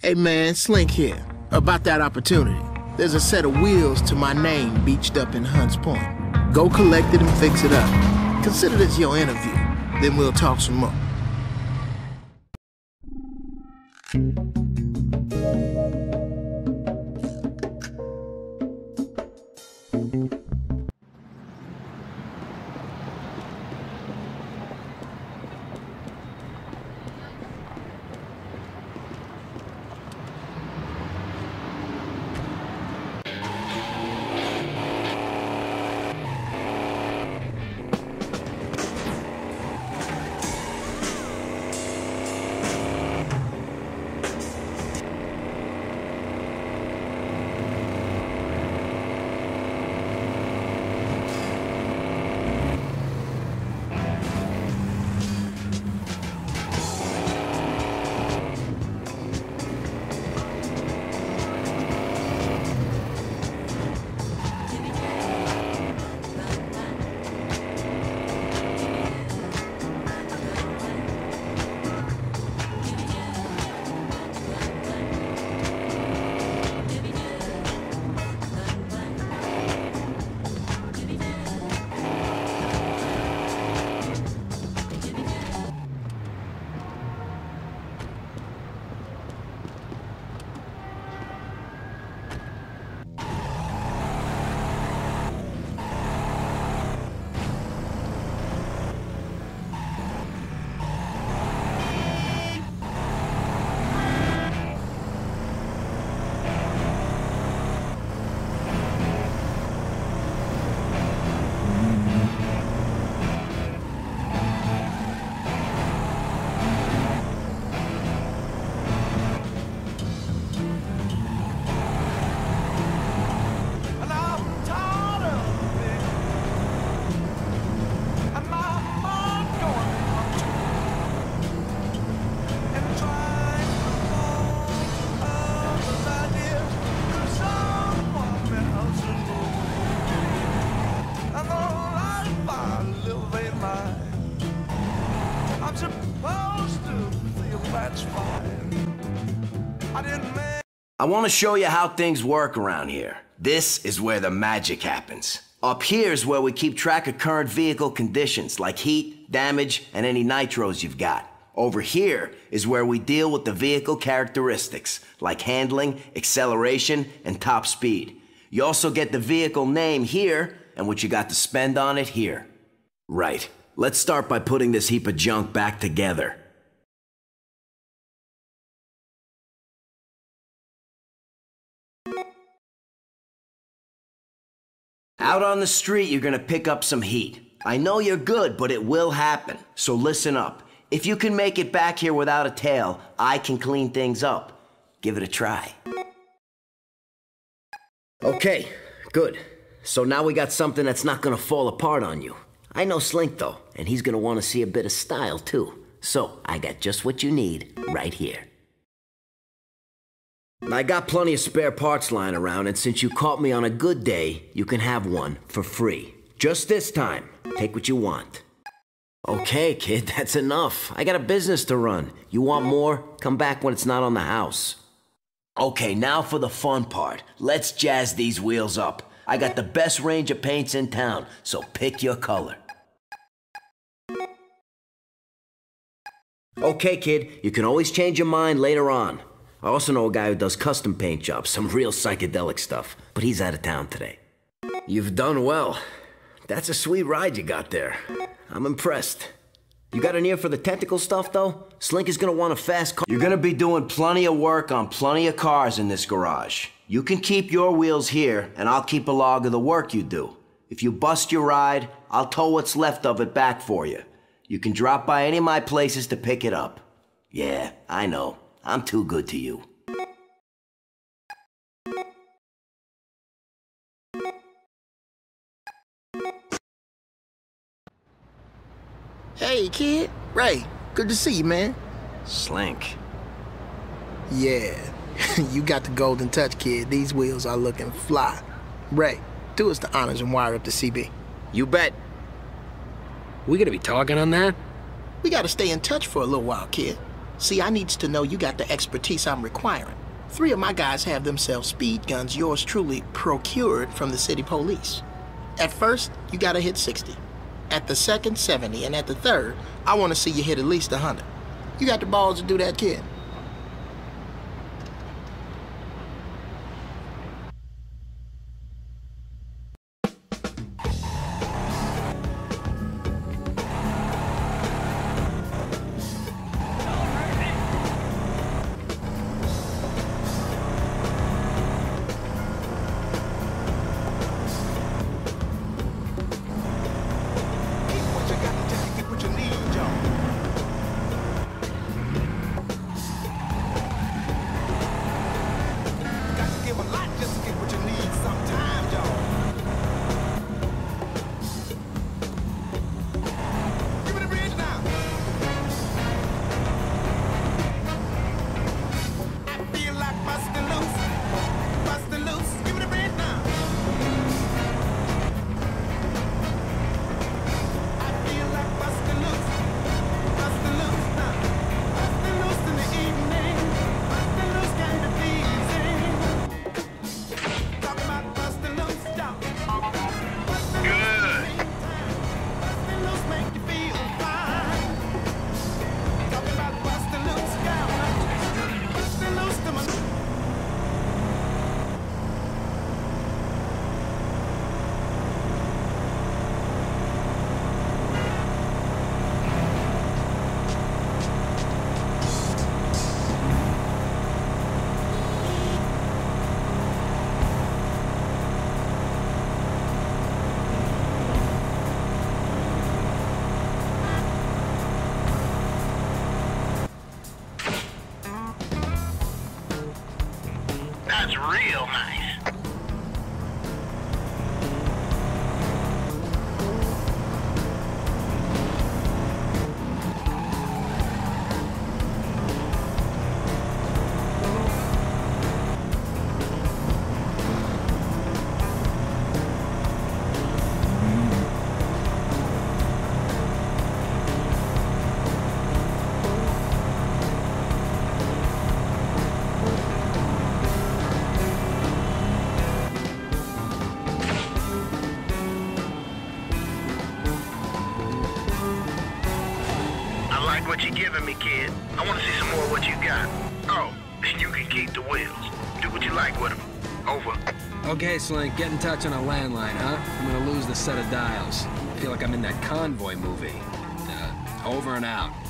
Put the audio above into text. Hey man, Slink here. About that opportunity. There's a set of wheels to my name beached up in Hunts Point. Go collect it and fix it up. Consider this your interview. Then we'll talk some more. I want to show you how things work around here. This is where the magic happens. Up here is where we keep track of current vehicle conditions, like heat, damage, and any nitros you've got. Over here is where we deal with the vehicle characteristics, like handling, acceleration, and top speed. You also get the vehicle name here, and what you got to spend on it here. Right. Let's start by putting this heap of junk back together. Out on the street, you're gonna pick up some heat. I know you're good, but it will happen, so listen up. If you can make it back here without a tail, I can clean things up. Give it a try. Okay, good. So now we got something that's not gonna fall apart on you. I know Slink, though, and he's gonna wanna see a bit of style, too. So, I got just what you need right here. I got plenty of spare parts lying around, and since you caught me on a good day, you can have one for free. Just this time, take what you want. Okay, kid, that's enough. I got a business to run. You want more? Come back when it's not on the house. Okay, now for the fun part. Let's jazz these wheels up. I got the best range of paints in town, so pick your color. Okay, kid, you can always change your mind later on. I also know a guy who does custom paint jobs, some real psychedelic stuff, but he's out of town today. You've done well. That's a sweet ride you got there. I'm impressed. You got an ear for the technical stuff, though? Slink is gonna want a fast car. You're gonna be doing plenty of work on plenty of cars in this garage. You can keep your wheels here, and I'll keep a log of the work you do. If you bust your ride, I'll tow what's left of it back for you. You can drop by any of my places to pick it up. Yeah, I know. I'm too good to you. Hey, kid. Ray, good to see you, man. Slink. Yeah, you got the golden touch, kid. These wheels are looking fly. Ray, do us the honors and wire up the CB. You bet. We gonna be talking on that? We gotta stay in touch for a little while, kid. See, I needs to know you got the expertise I'm requiring. Three of my guys have themselves speed guns yours truly procured from the city police. At first, you gotta hit 60. At the second, 70. And at the third, I want to see you hit at least 100. You got the balls to do that, kid? Real nice. What you giving me, kid? I want to see some more of what you got. Oh, and you can keep the wheels. Do what you like with them. Over. Okay, Slink, get in touch on a landline, huh? I'm gonna lose the set of dials. I feel like I'm in that Convoy movie. Over and out.